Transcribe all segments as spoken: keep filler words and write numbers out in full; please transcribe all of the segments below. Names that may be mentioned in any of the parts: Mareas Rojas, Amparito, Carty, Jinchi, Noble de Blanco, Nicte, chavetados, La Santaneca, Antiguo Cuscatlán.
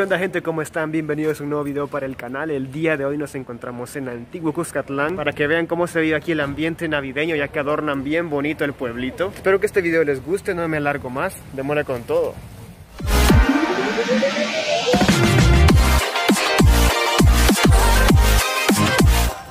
¿Qué onda, gente? ¿Cómo están? Bienvenidos a un nuevo video para el canal. El día de hoy nos encontramos en Antiguo Cuscatlán para que vean cómo se vive aquí el ambiente navideño, ya que adornan bien bonito el pueblito. Espero que este video les guste, no me alargo más. Démosle con todo.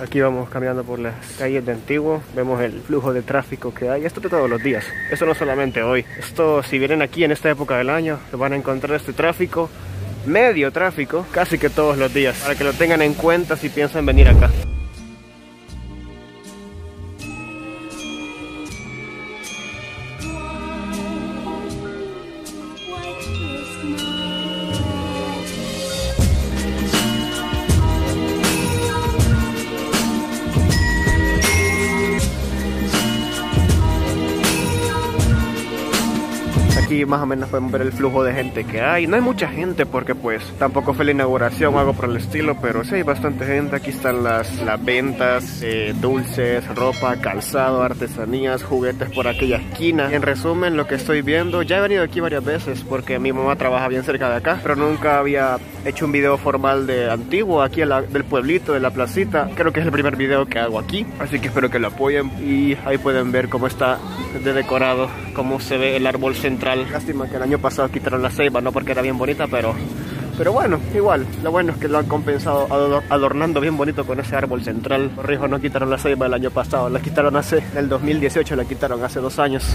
Aquí vamos caminando por las calles de Antiguo, vemos el flujo de tráfico que hay, esto de todos los días, esto no solamente hoy. Esto, si vienen aquí en esta época del año, se van a encontrar este tráfico, medio tráfico, casi que todos los días, para que lo tengan en cuenta si piensan venir acá. Aquí más o menos podemos ver el flujo de gente que hay. No hay mucha gente porque pues tampoco fue la inauguración o algo por el estilo, pero sí hay bastante gente. Aquí están las, las ventas, eh, dulces, ropa, calzado, artesanías, juguetes por aquella esquina. En resumen, lo que estoy viendo, ya he venido aquí varias veces porque mi mamá trabaja bien cerca de acá, pero nunca había hecho un video formal de Antiguo, aquí en la, del pueblito, de la placita. Creo que es el primer video que hago aquí, así que espero que lo apoyen. Y ahí pueden ver cómo está de decorado, cómo se ve el árbol central. Lástima que el año pasado quitaron la ceiba, no porque era bien bonita, pero, pero bueno, igual. Lo bueno es que lo han compensado adornando bien bonito con ese árbol central. Corrijo, no quitaron la ceiba el año pasado, la quitaron hace, en el dos mil dieciocho la quitaron, hace dos años.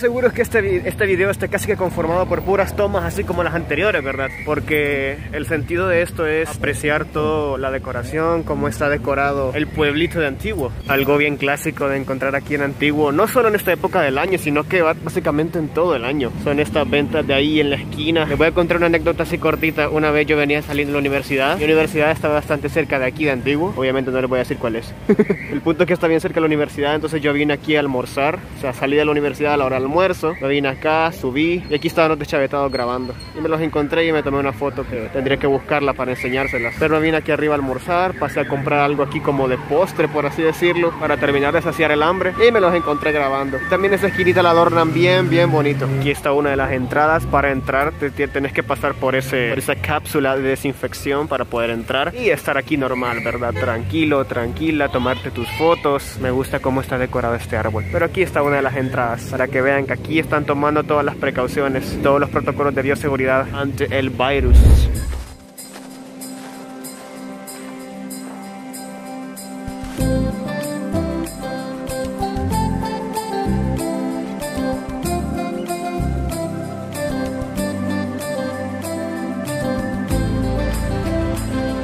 Seguro es que este, este video está casi que conformado por puras tomas, así como las anteriores, ¿verdad? Porque el sentido de esto es apreciar toda la decoración, cómo está decorado el pueblito de Antiguo. Algo bien clásico de encontrar aquí en Antiguo, no solo en esta época del año, sino que va básicamente en todo el año. Son estas ventas de ahí en la esquina. Les voy a contar una anécdota así cortita. Una vez yo venía saliendo de la universidad. Mi universidad está bastante cerca de aquí de Antiguo. Obviamente no les voy a decir cuál es. El punto es que está bien cerca de la universidad, entonces yo vine aquí a almorzar. O sea, salí de la universidad a la hora del almuerzo, me vine acá, subí y aquí estaban los de Chavetados grabando y me los encontré y me tomé una foto que tendría que buscarla para enseñárselas, pero me vine aquí arriba a almorzar, pasé a comprar algo aquí como de postre, por así decirlo, para terminar de saciar el hambre y me los encontré grabando. También esa esquinita la adornan bien, bien bonito. Aquí está una de las entradas. Para entrar te, te, tenés que pasar por, ese, por esa cápsula de desinfección para poder entrar y estar aquí normal, ¿verdad? Tranquilo, tranquila, tomarte tus fotos. Me gusta cómo está decorado este árbol, pero aquí está una de las entradas para que vean que aquí están tomando todas las precauciones, todos los protocolos de bioseguridad ante el virus.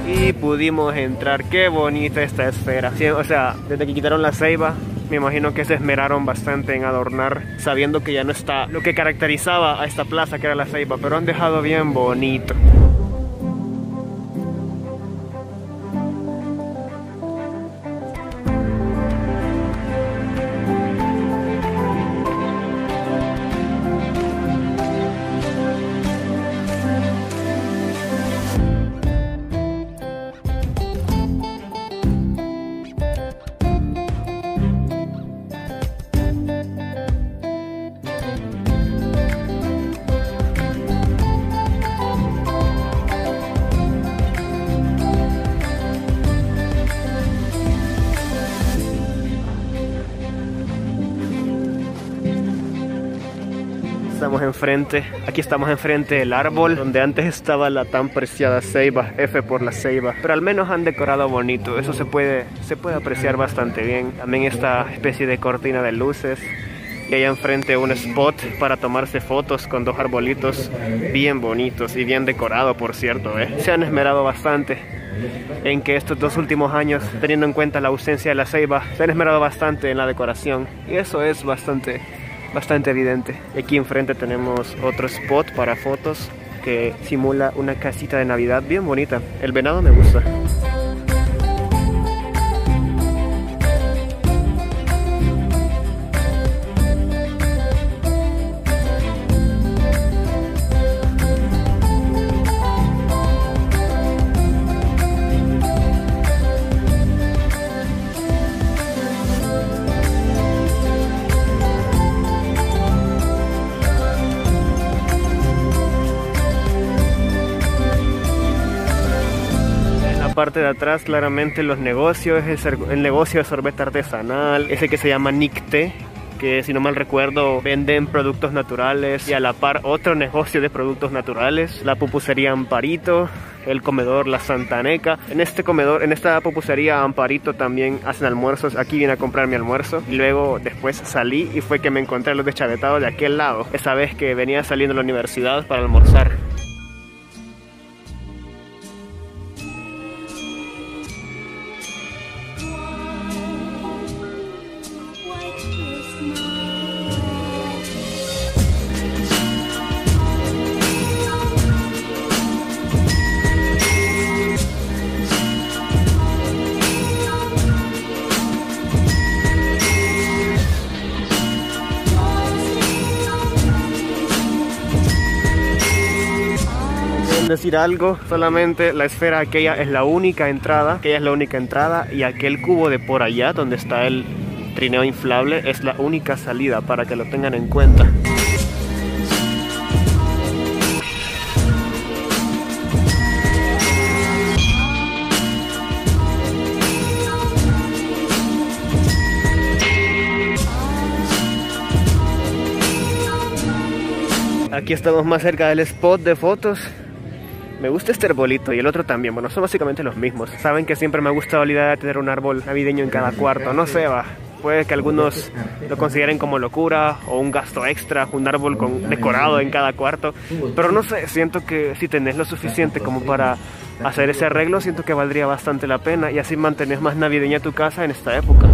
Y pudimos entrar. Qué bonita esta esfera. Sí, o sea, desde que quitaron la ceiba, me imagino que se esmeraron bastante en adornar, sabiendo que ya no está lo que caracterizaba a esta plaza, que era la ceiba, pero han dejado bien bonito. enfrente, aquí estamos enfrente del árbol donde antes estaba la tan preciada ceiba, F por la ceiba, pero al menos han decorado bonito, eso se puede, se puede apreciar bastante bien. También esta especie de cortina de luces. Y allá enfrente un spot para tomarse fotos con dos arbolitos bien bonitos y bien decorado, por cierto, ¿eh? Se han esmerado bastante en que estos dos últimos años, teniendo en cuenta la ausencia de la ceiba, se han esmerado bastante en la decoración. Y eso es bastante, bastante evidente. Aquí enfrente tenemos otro spot para fotos que simula una casita de Navidad bien bonita. El venado me gusta. Parte de atrás claramente los negocios, el, el negocio de sorbete artesanal, ese que se llama Nicte, que si no mal recuerdo venden productos naturales, y a la par otro negocio de productos naturales, la pupusería Amparito, el comedor La Santaneca. En este comedor, en esta pupusería Amparito también hacen almuerzos. Aquí vine a comprar mi almuerzo y luego después salí y fue que me encontré los de Chavetados de aquel lado, esa vez que venía saliendo de la universidad para almorzar. Decir algo, solamente la esfera aquella es la única entrada, aquella es la única entrada y aquel cubo de por allá donde está el trineo inflable es la única salida, para que lo tengan en cuenta. Aquí estamos más cerca del spot de fotos. Me gusta este arbolito y el otro también, bueno, son básicamente los mismos. Saben que siempre me ha gustado la idea de tener un árbol navideño en cada cuarto, no sé, va. Puede que algunos lo consideren como locura o un gasto extra, un árbol con, decorado en cada cuarto. Pero no sé, siento que si tenés lo suficiente como para hacer ese arreglo, siento que valdría bastante la pena y así mantenés más navideña tu casa en esta época.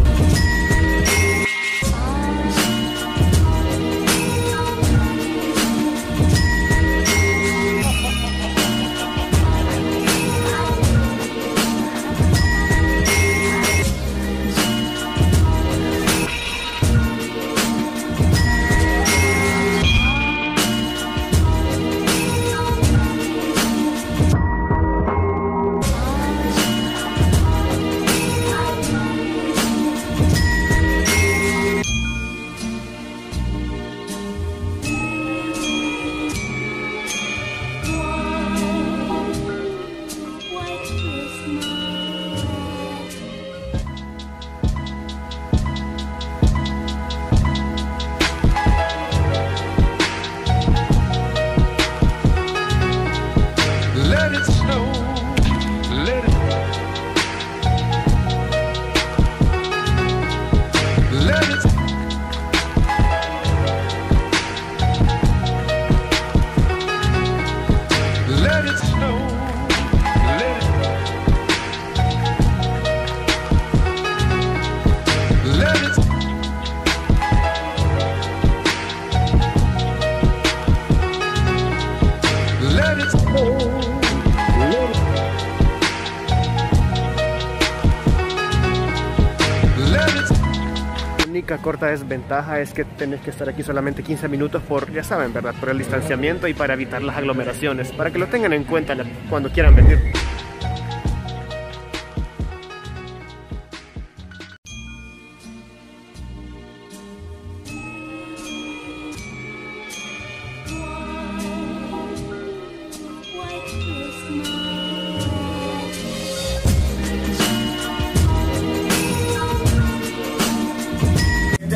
Corta desventaja es que tenés que estar aquí solamente quince minutos por, ya saben, ¿verdad? Por el distanciamiento y para evitar las aglomeraciones, para que lo tengan en cuenta cuando quieran venir.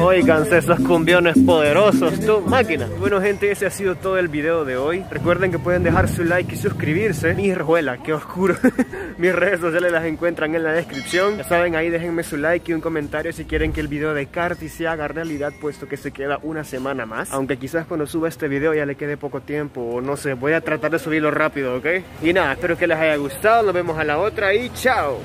Óiganse esos cumbiones poderosos, tú, máquina. Bueno gente, ese ha sido todo el video de hoy. Recuerden que pueden dejar su like y suscribirse. Mi rejuela, qué oscuro. Mis redes sociales las encuentran en la descripción. Ya saben, ahí déjenme su like y un comentario si quieren que el video de Carty se haga realidad, puesto que se queda una semana más. Aunque quizás cuando suba este video ya le quede poco tiempo, o no sé, voy a tratar de subirlo rápido, ¿ok? Y nada, espero que les haya gustado, nos vemos a la otra y chao.